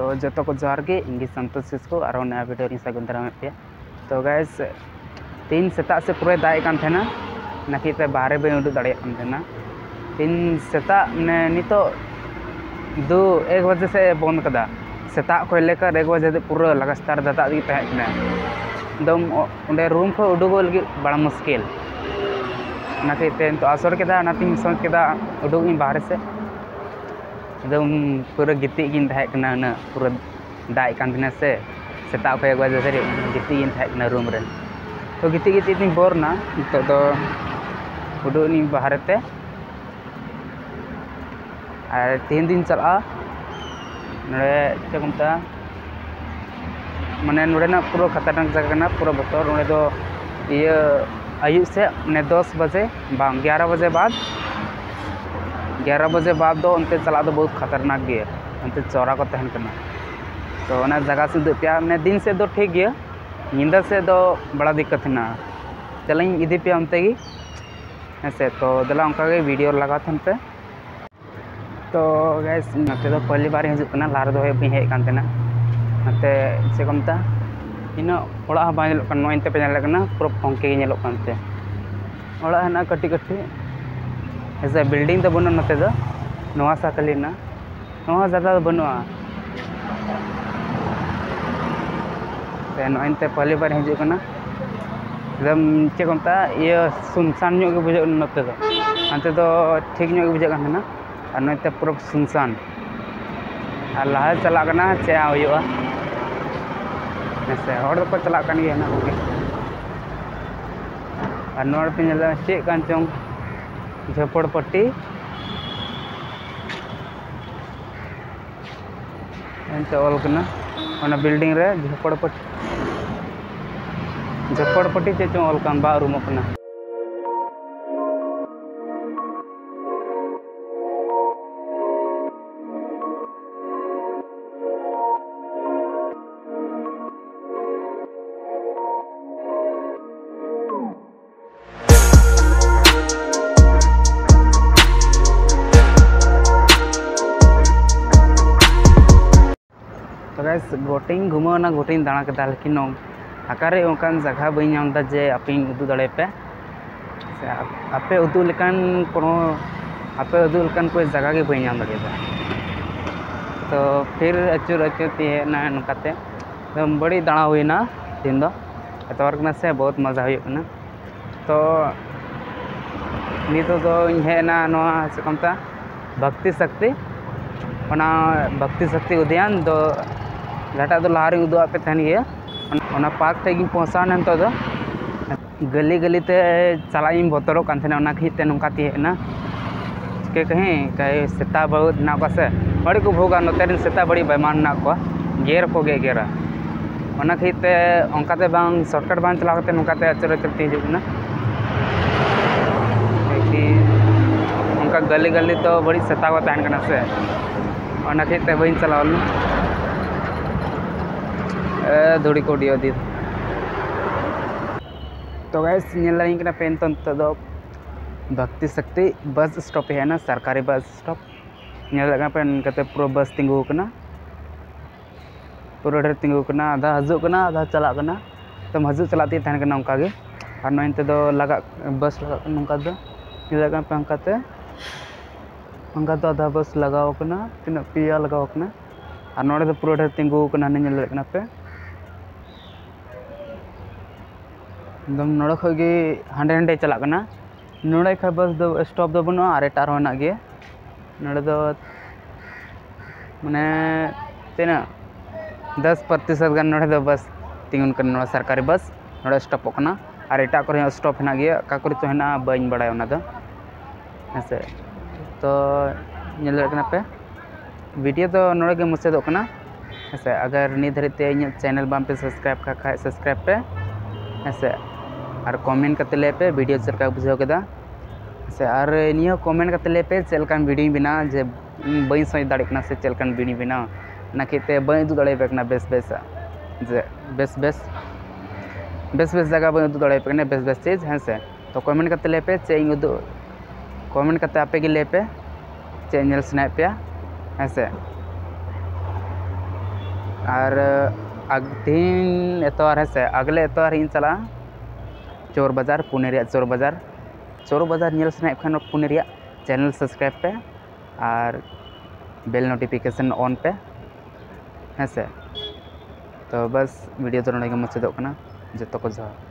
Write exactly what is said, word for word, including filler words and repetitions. तो जो को जोहार गे, इन संतोष किस्कु और नया भिडियो इन सागुन दारामे। तो गाइस तीन सेताग से पूरे दाए कान थेना नाकि ते बाहरे बे उडुक दाड़े कान थेना। तीन सेताग माने नितो दो एक बजे से बंद कदा सेताग खय लेकर एक बजे पूरा लगातार दाताग दिगि तहे कना एकदम ओंडे रूम खय उडुगो लगी बड़ा मुश्किल नाकि ते तो असर केदा नाति सोच केदा उडुक इन बाहरे से एकदम पूरा गितिग इन तहे कना ना पूरा दाए कान थेना से सेताग खय एक बजे से गितिग इन तहे कना रूम रे। तो गिति गिति तीन बोरना नितोग दो उडुनी बाहरते और तीन दिन चला नोड़े चेक को मता माने नोड़े ना पूरा खतरनाक जगह ना पूरा बतर नोड़े दो ये आयु से ने दस बजे बांग ग्यारह बजे बाद ग्यारह बजे बाद दो उनते चला दो बहुत खतरनाक गया उनते चौरा को तहन करना। तो ना जगह से दो प्या ने दिन से दो ठीक गया निंदा से दो बड़ा दिक्कत है ना चलें इधर पे हमते की ऐसे तो दला उनका के वीडियो लगा थे हमते। तो गैस नते तो पहली बार हजूक ना लार दो है भी है कान तेना नते से कमता इन ओड़ा हा बाय लोकन नोइन ते पे जान लगना पूरा फोंके के लोकन ते ओड़ा है ना कटी कटी ऐसे बिल्डिंग तो बनो नते दो नवा सा कलिना नवा ज्यादा बनवा नोइनते पहली बार हजूक ना एकदम चेक मता ये सुनसान ᱧᱚᱜ ᱜᱮ ᱵᱩᱡᱷᱟᱹᱜ ᱱᱚᱛᱮ ᱫᱚ ᱟᱱᱛᱮ ᱫᱚ ᱴᱷᱤᱠ ᱧᱚᱜ ᱜᱮ ᱵᱩᱡᱷᱟᱹᱜ ᱠᱟᱱ ᱛᱟᱦᱮᱱᱟ ᱟᱨ ᱱᱚᱛᱮ ᱯᱩᱨᱟᱹ ᱥᱩᱱᱥᱟᱱ ᱟᱨ ᱞᱟᱦᱟ ᱪᱟᱞᱟᱜ ᱠᱟᱱᱟ ᱪᱮᱫ ᱦᱩᱭᱩᱜᱼᱟ ᱦᱮᱸᱥᱮ ᱦᱚᱲ ᱫᱚᱠᱚ ᱪᱟᱞᱟᱜ ᱠᱟᱱ ᱜᱮᱭᱟ ᱱᱟᱜ ᱠᱚᱜᱮ ᱟᱨ ᱱᱚᱣᱟ ᱯᱮ ᱧᱮᱞᱟ ᱪᱮᱫ ᱠᱟᱱ ᱪᱚᱝ ᱡᱷᱟᱯᱚᱲ ᱯᱟᱹᱴᱤ ᱮᱱᱛᱮ ᱚᱞ ᱠᱟᱱᱟ ᱚᱱᱟ ᱵᱤᱞᱰᱤᱝ ᱨᱮ ᱡᱷᱟᱯᱚᱲ ᱯᱟᱹᱴᱤ झपड़पटी चेचो अलकान बा रूम अपना तो गाइस गोटिंग घुमाना गोटिंग दाना के दाल की नौ आकारे ओकान जगह बई नामदा जे आपे उदू दड़े पे आपे उदू लेकान कोनो आपे उदू लेकान कोई जगह के बई नाम दड़े। तो फिर अचूर अचूर ते ना नकाते एकदम बड़ी दाणा हुई ना दिन दो अतवर कना से बहुत मजा हुई कना। तो नीतो दो इन है ना नोआ से कमता भक्ति शक्ति ओना भक्ति शक्ति उद्यान दो घाटा दो लहारी उदू आपे थान गया ओना पार्क तेगी पहुँचान तो दो गली गली ते चलाई बतरो कान थेना ओना खिते नका तेना के कहीं कहीं सेता बहुत ना पासे बड़ी को भोगा नोतेन सेता बड़ी बेमान ना को गेर को गे गेरा ओना खिते ओंकाते बांग शॉर्टकट बांग चलाते नकाते अचर अचर ती जुना कि ओंका गली गली तो बड़ी सेता को तान करना से ओना खिते बहिन चलावल धूड़ी को उड़ियो दी। तो गाइस नेला पेन तो भक्ति शक्ति बस स्टॉप है ना सरकारी बस स्टॉप नेला पेन कते पूरा बस तिंगू कना पूरा ढेर तिंगू कना आधा हजूक कना आधा चला कना तम हजू चलाती तहन कना उनका गे और नोइन ते दो लगा बस लगा उनका दो नेला पेन कते उनका तो आधा बस लगाओ कना तीन पिया लगाओ कना और नोड़े तो पूरा ढेर तिंगू कना नेला कना पे एकदम नोड़े खगे हांडे हांडे चलाकना नोड़े खा बस दो स्टॉप दो बनो आरे टार होना गे नोड़े दो मने तेना दस प्रतिशत गन नोड़े दो बस तिंगुन कर नोड़ा सरकारी बस नोड़े स्टॉप होकना आरे टार करे स्टॉप है ना गे काकुरी तो है ना बइन बड़ा होना था ऐसे। तो ये लड़कना पे वीडियो तो नोड़े के मुझसे दोकना ऐसे अगर नहीं धरते चैनल बाम पे सब्सक्राइब का खा सब्सक्राइब पे ऐसे और कमेंट करते लेपे वीडियो चलका बुझाव के ऐसे और नियो कमेंट करते लेपे चलकान वीडियो बिना जे बई सोच दाड़कना से चलकान वीडियो बिना ना खेते बई उदू दड़े पेकना बेस बेस जे बेस बेस बेस बेस जगह बई उदू दड़े पेकना बेस बेस चीज हैं से। तो कमेंट करते लेपे चेंग उदू कमेंट करते आपे के लेपे चेंजल स्नैप पे ऐसे और अगधीन एतवार है से अगले एतवार इन चला चोर बाजार पुणे रिया चोर बाजार चोर बाजार नेल सना खान पुणे रिया चैनल सब्सक्राइब पे और बेल नोटिफिकेशन ऑन पे है से। तो बस वीडियो तो मुझे मुचाद जो जोहर।